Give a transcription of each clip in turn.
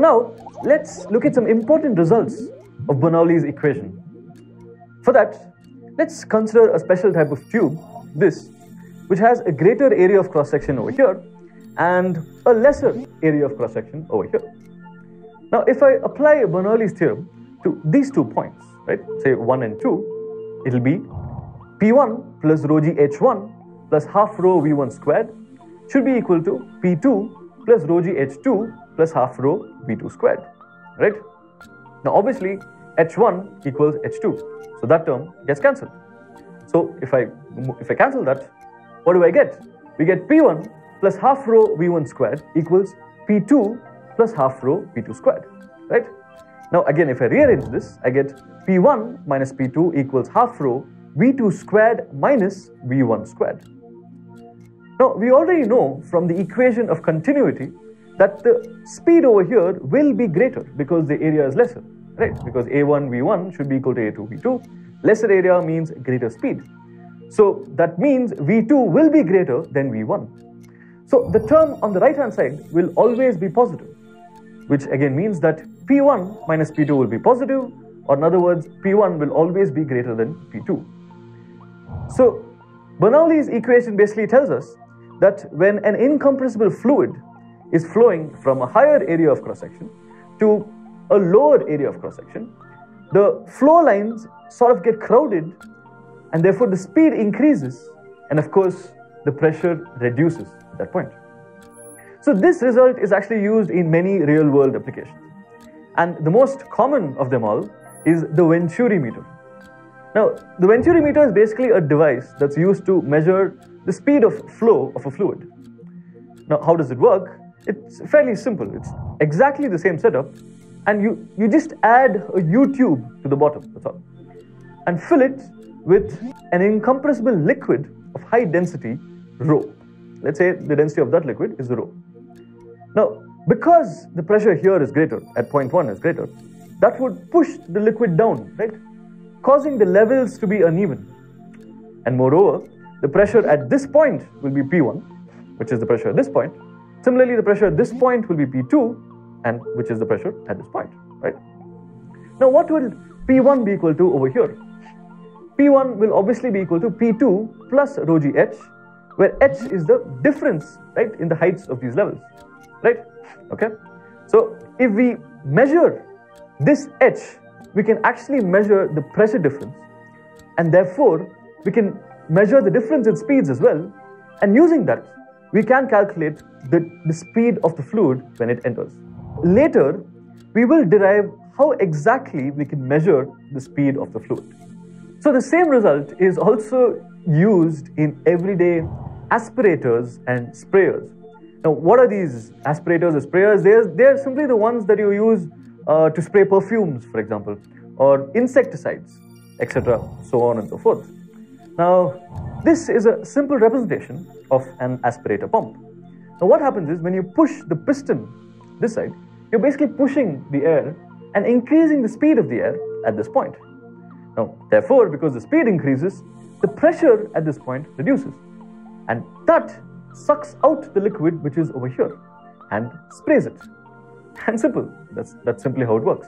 So now, let's look at some important results of Bernoulli's equation. For that, let's consider a special type of tube, this, which has a greater area of cross-section over here and a lesser area of cross-section over here. Now, if I apply Bernoulli's theorem to these 2 points, right, say 1 and 2, it'll be P1 plus rho g H1 plus half rho V1 squared should be equal to P2 plus rho g H2 plus half rho V2 squared, right? Now, obviously, H1 equals H2, so that term gets cancelled. So, if I cancel that, what do I get? We get P1 plus half rho V1 squared equals P2 plus half rho V2 squared, right? Now, again, if I rearrange this, I get P1 minus P2 equals half rho V2 squared minus V1 squared. Now, we already know from the equation of continuity that the speed over here will be greater because the area is lesser, right? Because A1 V1 should be equal to A2 V2. Lesser area means greater speed. So, that means V2 will be greater than V1. So, the term on the right-hand side will always be positive, which again means that P1 minus P2 will be positive, or in other words, P1 will always be greater than P2. So, Bernoulli's equation basically tells us that when an incompressible fluid is flowing from a higher area of cross-section to a lower area of cross-section, the flow lines sort of get crowded and therefore the speed increases and of course the pressure reduces at that point. So this result is actually used in many real-world applications. And the most common of them all is the Venturi meter. Now, the Venturi meter is basically a device that's used to measure the speed of flow of a fluid. Now, how does it work? It's fairly simple. It's exactly the same setup, and you just add a U-tube to the bottom, that's all, and fill it with an incompressible liquid of high density, rho. Let's say the density of that liquid is rho. Now, because the pressure here is greater, at point 1 is greater, that would push the liquid down, right? Causing the levels to be uneven. And moreover, the pressure at this point will be P1, which is the pressure at this point. Similarly, the pressure at this point will be P2, and which is the pressure at this point, right? Now, what will P1 be equal to over here? P1 will obviously be equal to P2 plus rho g h, where h is the difference, right, in the heights of these levels, right? Okay. So, if we measure this h, we can actually measure the pressure difference, and therefore, we can measure the difference in speeds as well, and using that, we can calculate the speed of the fluid when it enters. Later, we will derive how exactly we can measure the speed of the fluid. So, the same result is also used in everyday aspirators and sprayers. Now, what are these aspirators or sprayers? They're simply the ones that you use to spray perfumes, for example, or insecticides, etc., so on and so forth. Now, this is a simple representation of an aspirator pump. Now, what happens is when you push the piston this side, you're basically pushing the air and increasing the speed of the air at this point. Now, therefore, because the speed increases, the pressure at this point reduces, and that sucks out the liquid which is over here and sprays it. And simple, that's simply how it works.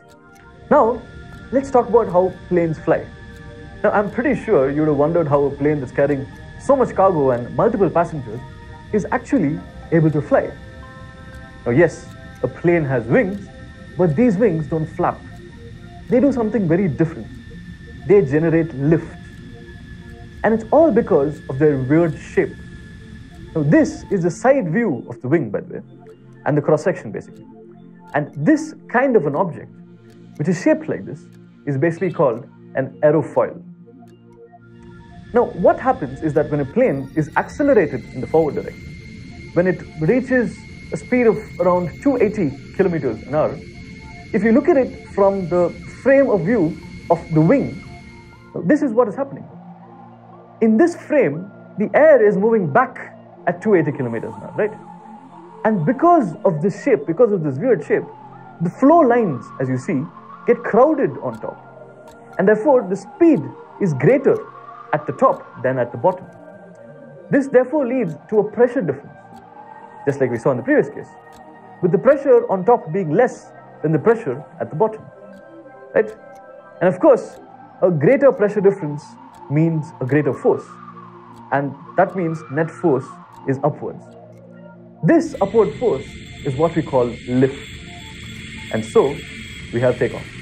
Now, let's talk about how planes fly. Now, I'm pretty sure you'd have wondered how a plane that's carrying so much cargo and multiple passengers is actually able to fly. Now, yes, a plane has wings, but these wings don't flap. They do something very different. They generate lift. And it's all because of their weird shape. Now, this is the side view of the wing, by the way, and the cross-section, basically. And this kind of an object, which is shaped like this, is basically called an aerofoil. Now, what happens is that when a plane is accelerated in the forward direction, when it reaches a speed of around 280 kilometers an hour, if you look at it from the frame of view of the wing, this is what is happening. In this frame, the air is moving back at 280 kilometers an hour, right? And because of this shape, because of this weird shape, the flow lines, as you see, get crowded on top. And therefore, the speed is greater at the top than at the bottom. This therefore leads to a pressure difference, just like we saw in the previous case, with the pressure on top being less than the pressure at the bottom, right? And of course, a greater pressure difference means a greater force, and that means net force is upwards. This upward force is what we call lift, and so we have takeoff.